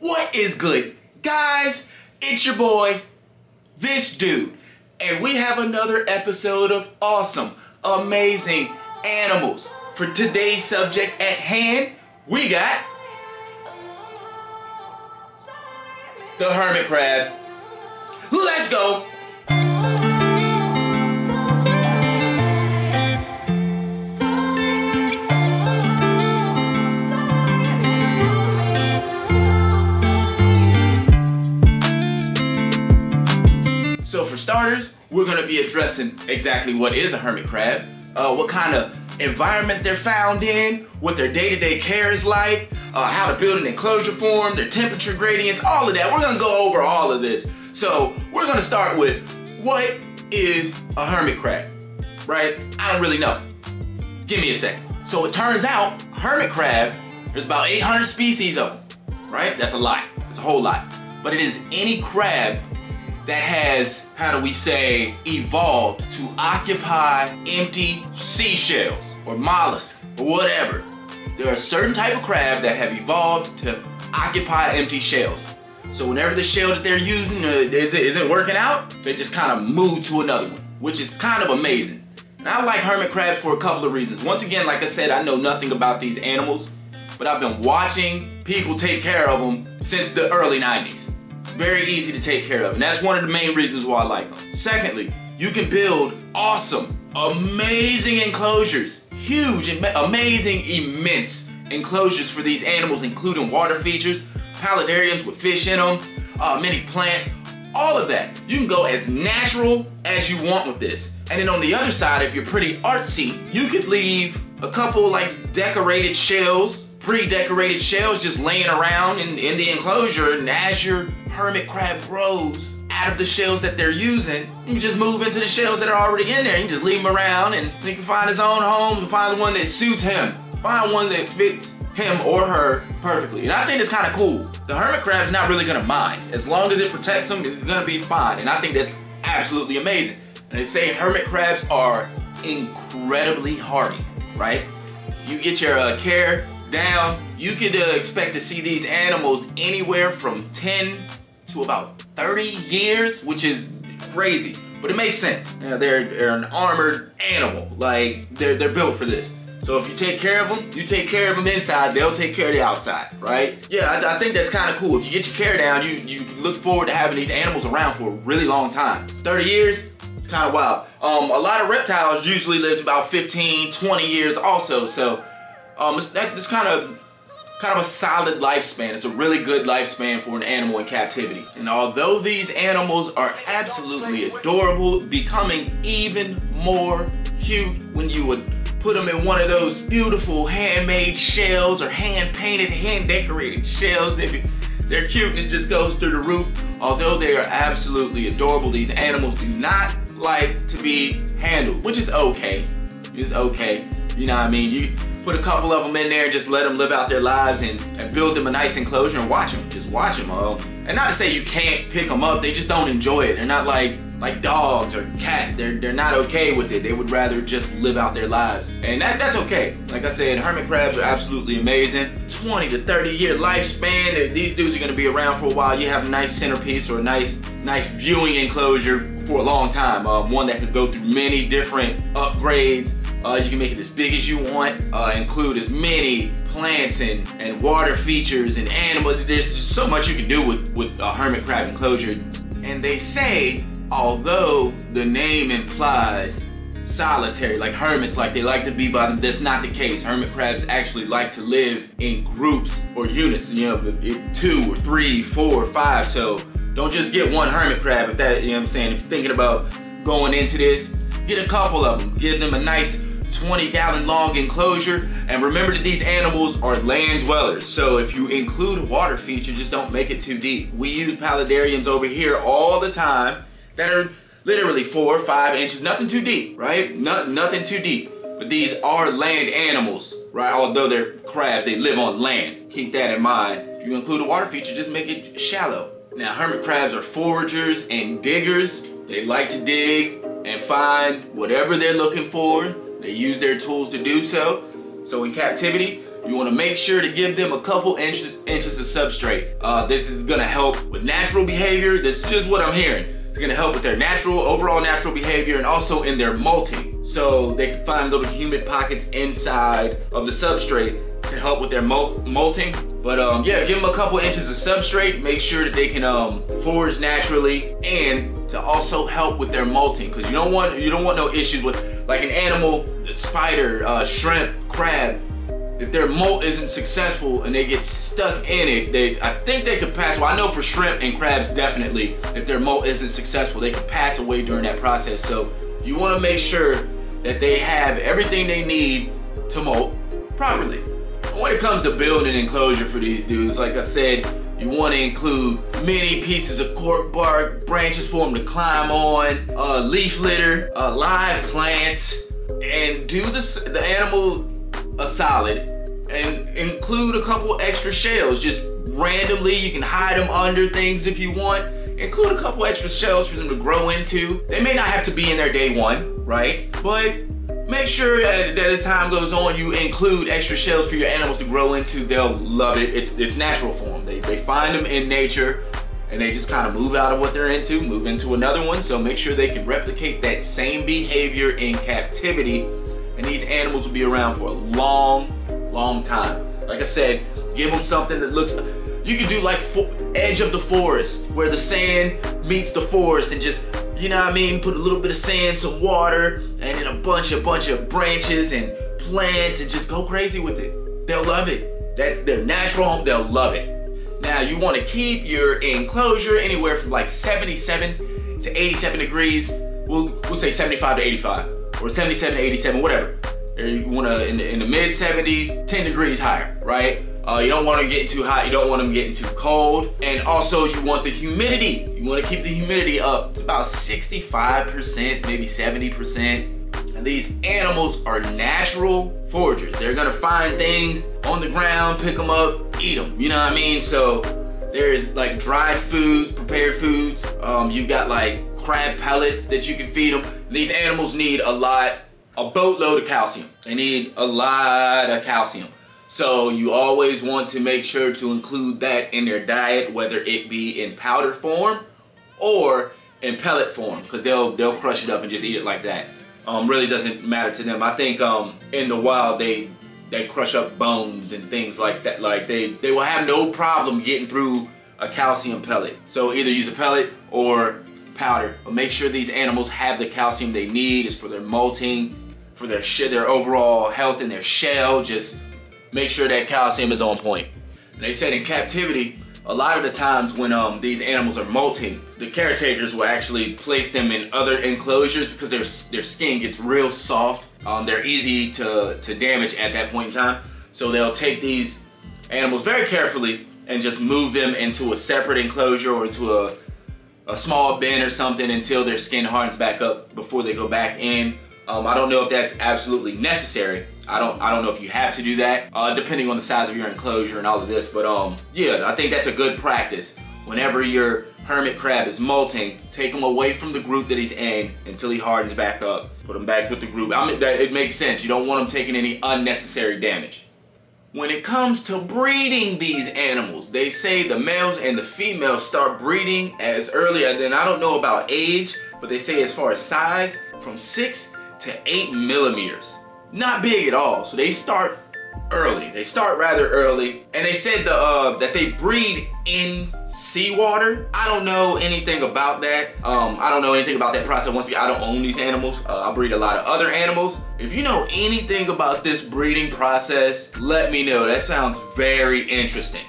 What is good, guys? It's your boy, this dude, and we have another episode of Awesome, Amazing Animals. For today's subject at hand, we got the hermit crab. Let's go. So for starters, we're going to be addressing exactly what is a hermit crab, what kind of environments they're found in, what their day-to-day care is like, how to build an enclosure for them, their temperature gradients, all of that. We're going to go over all of this. So we're going to start with, what is a hermit crab, right? I don't really know. Give me a second. So it turns out, hermit crab, there's about 800 species of them, right? That's a lot. That's a whole lot. But it is any crab that has, how do we say, evolved to occupy empty seashells or mollusks or whatever. There are certain type of crab that have evolved to occupy empty shells. So whenever the shell that they're using isn't working out, they just kind of move to another one, which is kind of amazing. And I like hermit crabs for a couple of reasons. Once again, like I said, I know nothing about these animals, but I've been watching people take care of them since the early 90s. Very easy to take care of, and that's one of the main reasons why I like them. Secondly, you can build awesome, amazing enclosures, huge, amazing, immense enclosures for these animals, including water features, paludariums with fish in them, many plants, all of that. You can go as natural as you want with this. And then on the other side, if you're pretty artsy, you could leave a couple like decorated shells, pre-decorated shells just laying around in the enclosure, and as you're hermit crab grows out of the shells that they're using, you can just move into the shells that are already in there. You can just leave them around, and he can find his own home and find one that suits him. Find one that fits him or her perfectly. And I think it's kind of cool. The hermit crab's not really gonna mind. As long as it protects him, it's gonna be fine. And I think that's absolutely amazing. And they say hermit crabs are incredibly hardy, right? If you get your care down, you could expect to see these animals anywhere from 10 to about 30 years, which is crazy, but it makes sense. You know, they're an armored animal, like they're built for this. So if you take care of them, you take care of them inside, they'll take care of the outside, right? Yeah, I think that's kind of cool. If you get your care down, you look forward to having these animals around for a really long time. 30 years, it's kind of wild. A lot of reptiles usually lived about 15, 20 years also, so that's kind of a solid lifespan. It's a really good lifespan for an animal in captivity. And although these animals are absolutely adorable, becoming even more cute when you would put them in one of those beautiful handmade shells or hand-painted, hand-decorated shells. Their cuteness just goes through the roof. Although they are absolutely adorable, these animals do not like to be handled, which is okay. It's okay. You know what I mean? You put a couple of them in there and just let them live out their lives and build them a nice enclosure and watch them. Just watch them all. And not to say you can't pick them up, they just don't enjoy it. They're not like dogs or cats. They're not okay with it. They would rather just live out their lives. And that's okay. Like I said, hermit crabs are absolutely amazing. 20 to 30 year lifespan. These dudes are gonna be around for a while. You have a nice centerpiece or a nice viewing enclosure for a long time. One that could go through many different upgrades. You can make it as big as you want, include as many plants and water features and animals. There's just so much you can do with a hermit crab enclosure. And they say, although the name implies solitary, like hermits, like they like to be by them, that's not the case. Hermit crabs actually like to live in groups or units, you know, 2 or 3, 4 or 5. So don't just get one hermit crab, if that, you know what I'm saying? If you're thinking about going into this, get a couple of them, give them a nice 20-gallon long enclosure, and remember that these animals are land dwellers. So if you include water feature, just don't make it too deep. We use paludariums over here all the time that are literally 4 or 5 inches, nothing too deep, right? Nothing too deep. But these are land animals, right? Although they're crabs, they live on land. Keep that in mind. If you include a water feature, just make it shallow. Now, hermit crabs are foragers and diggers. They like to dig and find whatever they're looking for. They use their tools to do so. So in captivity, You want to make sure to give them a couple inches of substrate. This is going to help with natural behavior. This is just what I'm hearing. It's going to help with their overall natural behavior and also in their molting. So they can find little humid pockets inside of the substrate to help with their molting. But yeah, give them a couple inches of substrate, make sure that they can forage naturally, and to also help with their molting, because you don't want no issues with like an animal, spider, shrimp, crab. If their molt isn't successful and they get stuck in it, I think they could pass. Well, I know for shrimp and crabs definitely, if their molt isn't successful, they could pass away during that process. So you want to make sure that they have everything they need to molt properly. When it comes to building an enclosure for these dudes, like I said, you want to include many pieces of cork bark, branches for them to climb on, leaf litter, live plants, and do the animal a solid and include a couple extra shells. Just randomly, you can hide them under things if you want. Include a couple extra shells for them to grow into. They may not have to be in there day one, right? But make sure that as time goes on, you include extra shells for your animals to grow into. They'll love it. It's natural for them. They find them in nature, and they just kind of move out of what they're into, move into another one. So make sure they can replicate that same behavior in captivity, and these animals will be around for a long, long time. Like I said, give them something that looks, you can do like edge of the forest, where the sand meets the forest, and just, you know what I mean, put a little bit of sand, some water, and then a bunch of branches and plants, and just go crazy with it. They'll love it. That's their natural home, they'll love it. Now you want to keep your enclosure anywhere from like 77 to 87 degrees. We'll say 75 to 85. Or 77 to 87, whatever. You want to in the mid 70s, 10 degrees higher, right? You don't want to get too hot. You don't want them getting too cold. And also, you want the humidity. You want to keep the humidity up to about 65%, maybe 70%. And these animals are natural foragers. They're gonna find things on the ground, pick them up, eat them. You know what I mean? So there's like dried foods, prepared foods. You've got like crab pellets that you can feed them. These animals need a boatload of calcium. They need a lot of calcium. So you always want to make sure to include that in their diet, whether it be in powder form or in pellet form, because they'll crush it up and just eat it like that. Really doesn't matter to them. I think in the wild they crush up bones and things like that. Like they will have no problem getting through a calcium pellet. So either use a pellet or powder, but make sure these animals have the calcium they need. It's for their molting, for their overall health and their shell. Just make sure that calcium is on point. And they said in captivity, a lot of the times when these animals are molting, the caretakers will actually place them in other enclosures because their skin gets real soft. They're easy to damage at that point in time. So they'll take these animals very carefully and just move them into a separate enclosure or into a small bin or something until their skin hardens back up before they go back in. I don't know if that's absolutely necessary. I don't know if you have to do that, depending on the size of your enclosure and all of this. But yeah, I think that's a good practice. Whenever your hermit crab is molting, take him away from the group that he's in until he hardens back up. Put him back with the group. I mean, it makes sense. You don't want him taking any unnecessary damage. When it comes to breeding these animals, they say the males and the females start breeding as early as, I don't know about age, but they say as far as size, from 6 to 8 millimeters. Not big at all. So they start early. They start rather early. And they said that they breed in seawater. I don't know anything about that. I don't know anything about that process. Once again, I don't own these animals. I breed a lot of other animals. If you know anything about this breeding process, let me know. That sounds very interesting.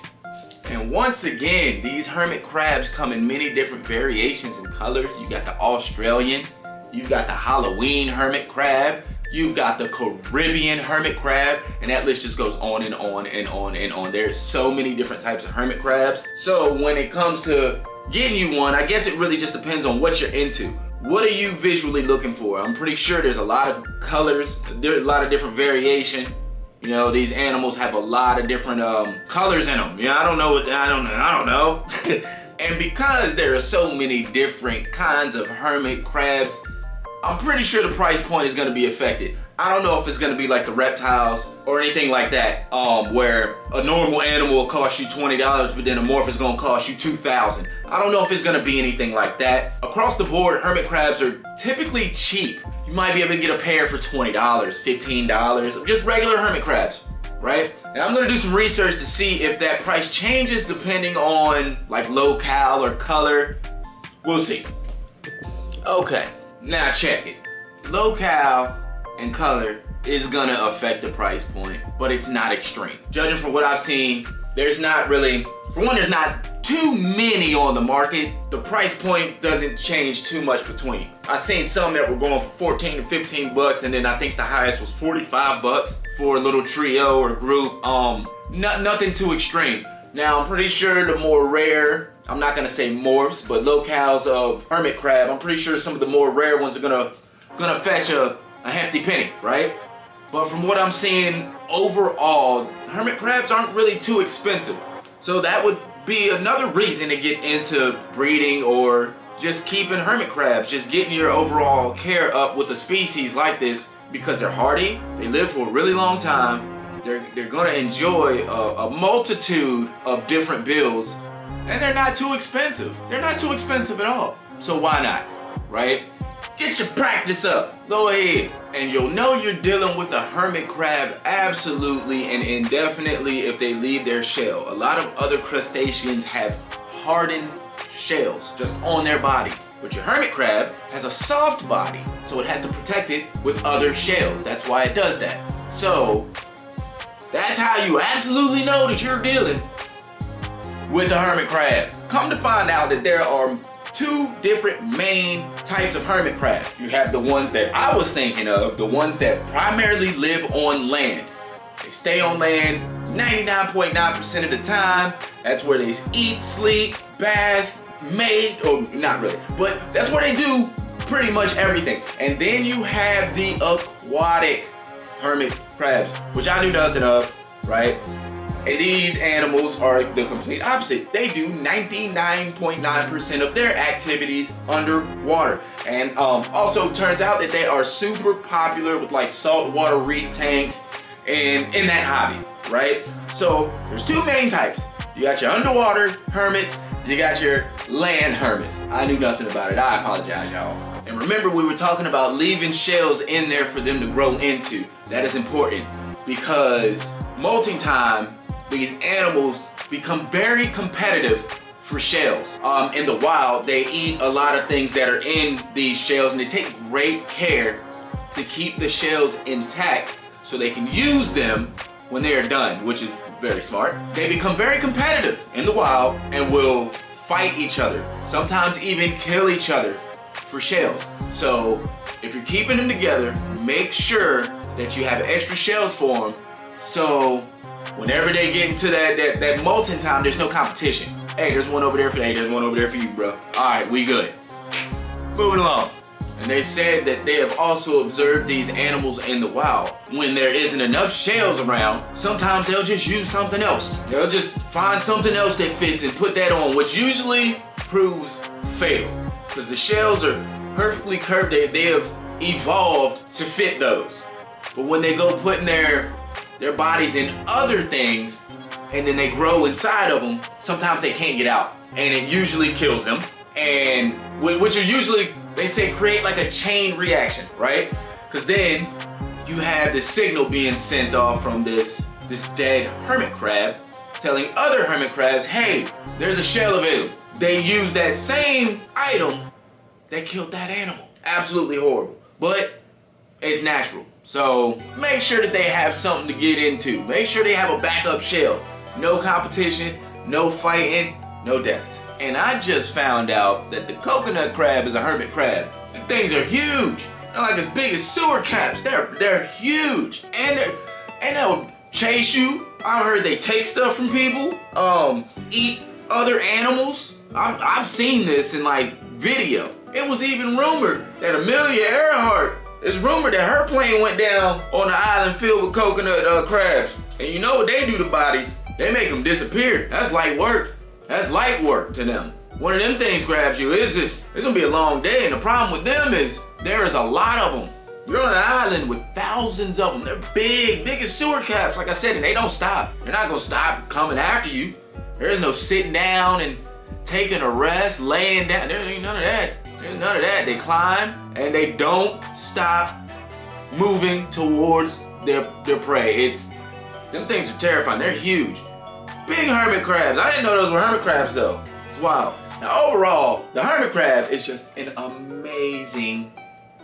And once again, these hermit crabs come in many different variations and colors. You got the Australian, you've got the Halloween hermit crab, you've got the Caribbean hermit crab, and that list just goes on and on and on and on. There's so many different types of hermit crabs. So when it comes to getting you one, I guess it really just depends on what you're into. What are you visually looking for? I'm pretty sure there's a lot of colors. There's a lot of different variation. You know, these animals have a lot of different colors in them. Yeah, I don't know. And because there are so many different kinds of hermit crabs, I'm pretty sure the price point is gonna be affected. I don't know if it's gonna be like the reptiles or anything like that, where a normal animal will cost you $20, but then a morph is gonna cost you $2,000. I don't know if it's gonna be anything like that. Across the board, hermit crabs are typically cheap. You might be able to get a pair for $20, $15, just regular hermit crabs, right? And I'm gonna do some research to see if that price changes depending on like locale or color. We'll see. Okay, now check it. Locale and color is gonna affect the price point, but it's not extreme. Judging from what I've seen, there's not really, for one, there's not too many on the market. The price point doesn't change too much between. I've seen some that were going for 14 to 15 bucks, and then I think the highest was 45 bucks for a little trio or group. Nothing too extreme. Now, I'm pretty sure the more rare, I'm not gonna say morphs, but locales of hermit crab, I'm pretty sure some of the more rare ones are gonna fetch a hefty penny, right? But from what I'm seeing overall, hermit crabs aren't really too expensive. So that would be another reason to get into breeding or just keeping hermit crabs, just getting your overall care up with a species like this, because they're hardy, they live for a really long time, they're gonna enjoy a multitude of different builds, and they're not too expensive. They're not too expensive at all. So why not, right? Get your practice up, go ahead. And you'll know you're dealing with a hermit crab absolutely and indefinitely if they leave their shell. A lot of other crustaceans have hardened shells just on their bodies. But your hermit crab has a soft body, so it has to protect it with other shells. That's why it does that. So that's how you absolutely know that you're dealing with a hermit crab. Come to find out that there are two different main types of hermit crab. You have the ones that I was thinking of, the ones that primarily live on land. They stay on land 99.9% of the time. That's where they eat, sleep, bask, mate, or not really, but that's where they do pretty much everything. And then you have the aquatic hermit crabs, which I knew nothing of, right? And these animals are the complete opposite. They do 99.9% of their activities underwater. And also turns out that they are super popular with like saltwater reef tanks and in that hobby, right? So there's two main types. You got your underwater hermits, you got your land hermits. I knew nothing about it, I apologize, y'all. And remember, we were talking about leaving shells in there for them to grow into. That is important because molting time, these animals become very competitive for shells. In the wild, they eat a lot of things that are in these shells, and they take great care to keep the shells intact so they can use them when they are done, which is very smart. They become very competitive in the wild and will fight each other, sometimes even kill each other for shells. So if you're keeping them together, make sure that you have extra shells for them, so whenever they get into that molting time, there's no competition. Hey, there's one over there for you. Hey, there's one over there for you, bro. All right, we good. Moving along. And they said that they have also observed these animals in the wild. When there isn't enough shells around, sometimes they'll just use something else. They'll just find something else that fits and put that on, which usually proves fatal. Because the shells are perfectly curved. They have evolved to fit those. But when they go putting their bodies in other things, and then they grow inside of them, sometimes they can't get out. And it usually kills them. And which are usually, they say, create like a chain reaction, right? Because then you have the signal being sent off from this dead hermit crab telling other hermit crabs, hey, there's a shell available. They use that same item that killed that animal. Absolutely horrible, but it's natural. So make sure that they have something to get into. Make sure they have a backup shell. No competition, no fighting, no deaths. And I just found out that the coconut crab is a hermit crab. The things are huge. They're like as big as sewer caps. They're huge. And they'll chase you. I heard they take stuff from people, eat other animals. I've seen this in like video. It was even rumored that Amelia Earhart, it's rumored that her plane went down on an island filled with coconut crabs. And you know what they do to bodies? They make them disappear. That's light work. That's light work to them. One of them things grabs you, it's gonna be a long day, and the problem with them is There is a lot of them. You're on an island with thousands of them. They're big, big as sewer caps, like I said, and they don't stop. They're not gonna stop coming after you. There is no sitting down and taking a rest, laying down. There ain't none of that. There's none of that. They climb and they don't stop moving towards their prey. It's, them things are terrifying. They're huge. Big hermit crabs. I didn't know those were hermit crabs though. It's wild. Now overall, the hermit crab is just an amazing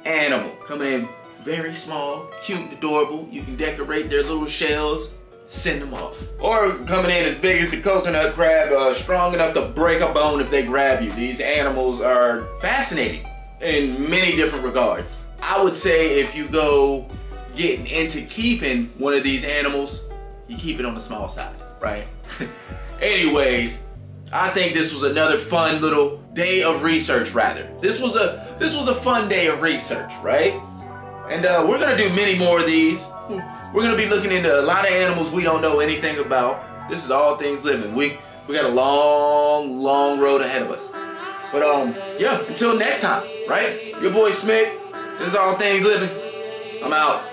animal. Come in very small, cute and adorable. You can decorate their little shells, send them off. Or coming in as big as the coconut crab, strong enough to break a bone if they grab you. These animals are fascinating in many different regards. I would say if you go getting into keeping one of these animals, you keep it on the small side, right? Anyways, I think this was another fun little day of research, rather. This was a fun day of research, right? And we're gonna do many more of these. We're gonna be looking into a lot of animals we don't know anything about. This is All Things Living. We got a long, long road ahead of us. But yeah, until next time, right? Your boy Smick. This is All Things Living. I'm out.